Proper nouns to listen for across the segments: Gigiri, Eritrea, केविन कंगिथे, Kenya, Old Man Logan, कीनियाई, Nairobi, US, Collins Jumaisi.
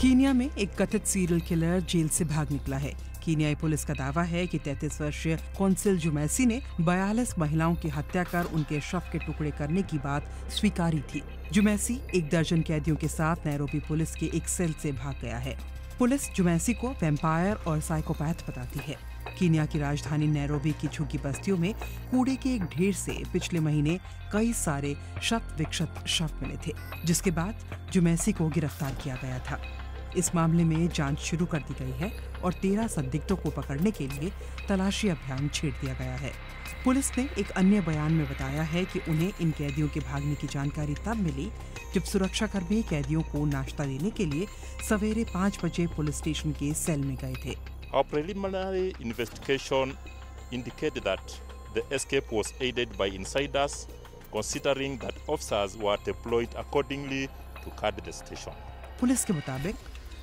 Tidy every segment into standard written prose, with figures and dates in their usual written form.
Kenya में एक कथित सीरियल किलर जेल से भाग निकला है। कीनियाई पुलिस का दावा है कि 33 वर्षीय कॉन्सिल जुमैसी ने 42 महिलाओं की हत्या कर उनके शव के टुकड़े करने की बात स्वीकारी थी। जुमैसी एक दर्जन कैदियों के साथ नैरोबी पुलिस के एक सेल से भाग गया है। पुलिस जुमैसी को वैम्पायर और साइकोपैथ बताती है। कीनिया की राजधानी नैरोबी की झुग्गी बस्तियों में कूड़े के एक ढेर से पिछले महीने कई सारे शत विक्षत शव मिले थे, जिसके बाद जुमैसी को गिरफ्तार किया गया था। इस मामले में जांच शुरू कर दी गई है और 13 संदिग्धों को पकड़ने के लिए तलाशी अभियान छेड़ दिया गया है। पुलिस ने एक अन्य बयान में बताया है कि उन्हें इन कैदियों के भागने की जानकारी तब मिली जब सुरक्षाकर्मी कैदियों को नाश्ता देने के लिए सवेरे 5 बजे पुलिस स्टेशन के सेल में गए थे। Our preliminary investigation indicated that the escape was aided by insiders, considering that officers were deployed accordingly to guard the station. Police के मुताबिक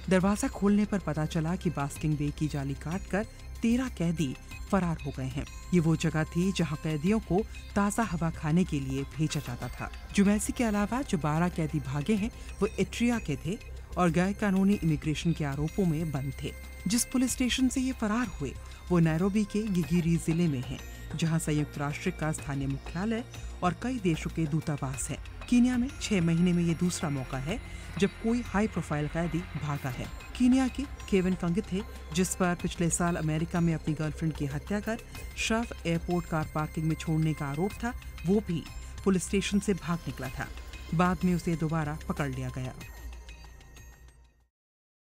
दरवाजा खोलने पर पता चला कि बास्किंग बे की जाली काटकर 13 कैदी फरार हो गए हैं। ये वो जगह थी जहां कैदियों को ताज़ा हवा खाने के लिए भेजा जाता था। जुमैसी के अलावा जो 12 कैदी भागे हैं वो एट्रिया के थे और गैर कानूनी इमिग्रेशन के आरोपों में बंद थे। जिस पुलिस स्टेशन से ये फरार हुए वो नैरोबी के गिगिरी जिले में है, जहां संयुक्त राष्ट्र का स्थानीय मुख्यालय और कई देशों के दूतावास है। कीनिया में 6 महीने में ये दूसरा मौका है जब कोई हाई प्रोफाइल कैदी भागा है। कीनिया के केविन कंगिथे, जिस पर पिछले साल अमेरिका में अपनी गर्लफ्रेंड की हत्या कर शव एयरपोर्ट कार पार्किंग में छोड़ने का आरोप था, वो भी पुलिस स्टेशन से भाग निकला था। बाद में उसे दोबारा पकड़ लिया गया।